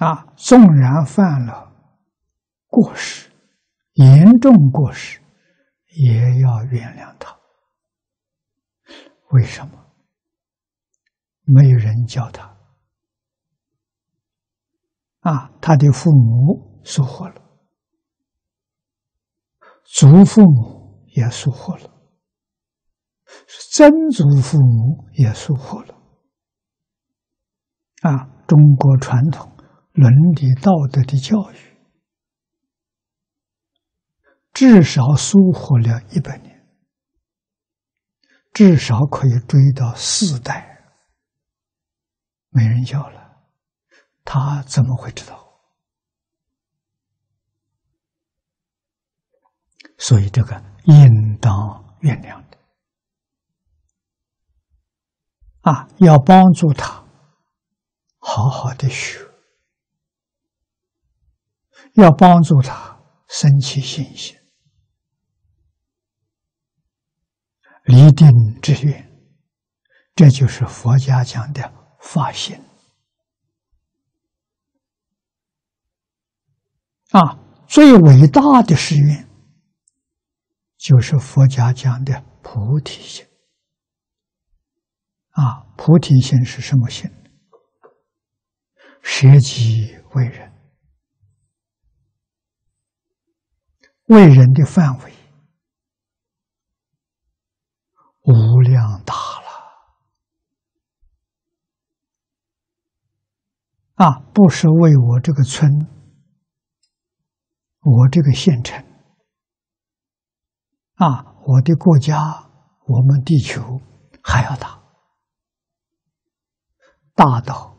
啊，纵然犯了过失，严重过失，也要原谅他。为什么？没有人教他，啊，他的父母疏忽了，祖父母也疏忽了，曾祖父母也疏忽了。啊，中国传统伦理道德的教育，至少疏忽了100年，至少可以追到4代，没人教了，他怎么会知道？所以这个应当原谅的，啊，要帮助他好好的学，要帮助他升起信心，立定志愿，这就是佛家讲的发心。啊，最伟大的誓愿就是佛家讲的菩提心。啊，菩提心是什么心？舍己为人，为人的范围无量大了，啊，不是为我这个村，我这个县城，啊，我的国家，我们地球还要大，大到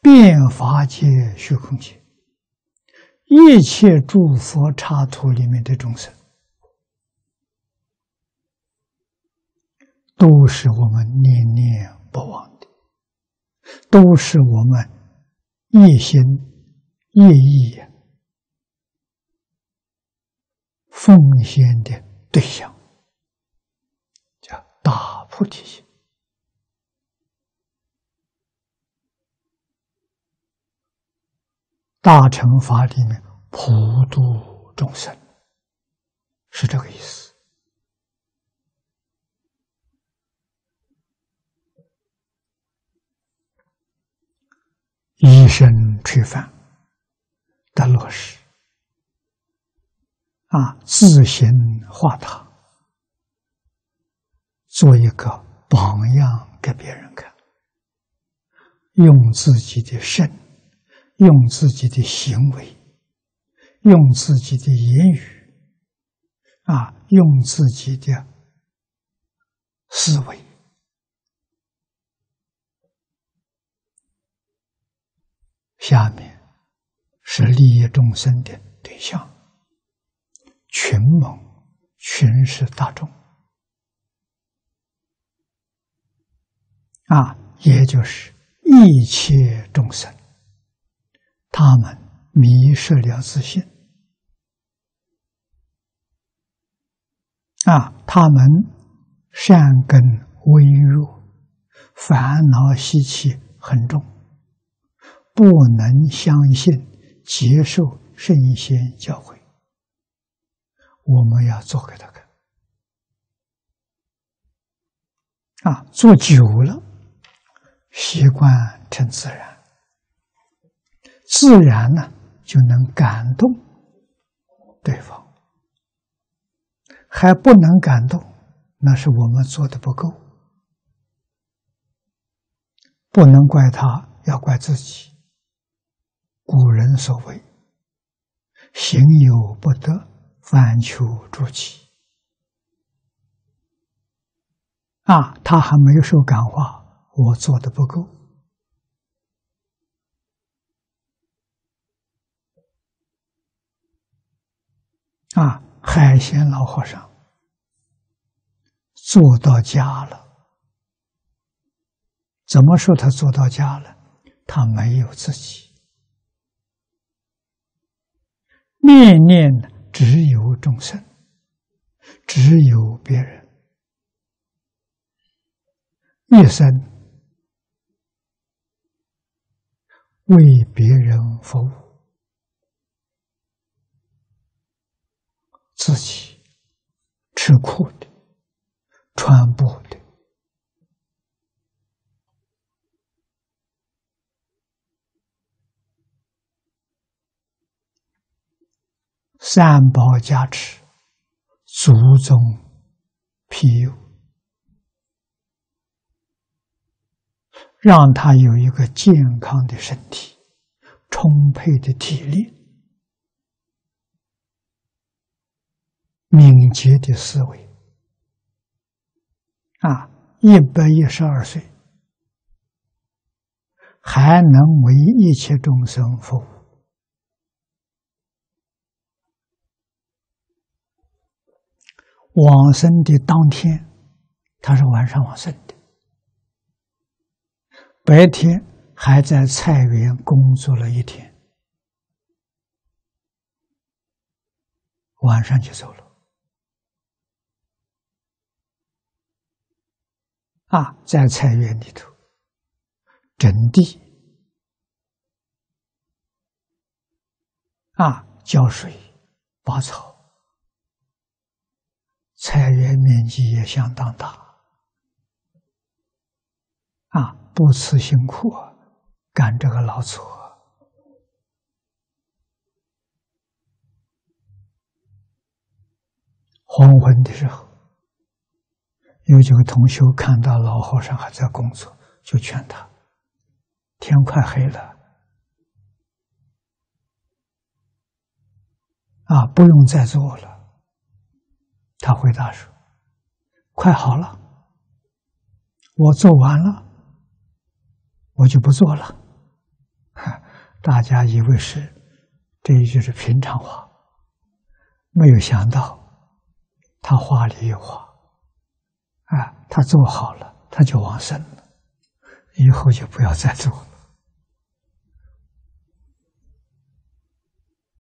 遍法界虚空界，一切诸佛刹土里面的众生，都是我们念念不忘的，都是我们一心一意奉献的对象，叫大菩提心。大乘法里面普度众生是这个意思。以身垂范的落实，啊，自行化他，做一个榜样给别人看，用自己的身，用自己的行为，用自己的言语，啊，用自己的思维，下面是利益众生的对象，群盟，群是大众，啊，也就是一切众生。他们迷失了自信，啊，他们善根微弱，烦恼习气很重，不能相信接受圣贤教诲。我们要做给他看，啊，做久了，习惯成自然。自然呢，就能感动对方。还不能感动，那是我们做的不够，不能怪他，要怪自己。古人所谓，行有不得，反求诸己。啊，他还没有受感化，我做的不够。啊，海鲜老和尚做到家了，怎么说他做到家了？他没有自己，念念只有众生，只有别人，一生为别人服务，自己吃苦的、穿布的，三宝加持，祖宗庇佑，让他有一个健康的身体，充沛的体力，敏捷的思维。112岁还能为一切众生服务。往生的当天，他是晚上往生的，白天还在菜园工作了一天，晚上就走了。在菜园里头整地，浇水、拔草，菜园面积也相当大，不辞辛苦干这个劳作。黄昏的时候，有几个同修看到老和尚还在工作，就劝他，天快黑了，不用再做了。他回答说，快好了，我做完了，我就不做了。大家以为是这一句是平常话，没有想到他话里有话，他做好了，他就往生了，以后就不要再做了。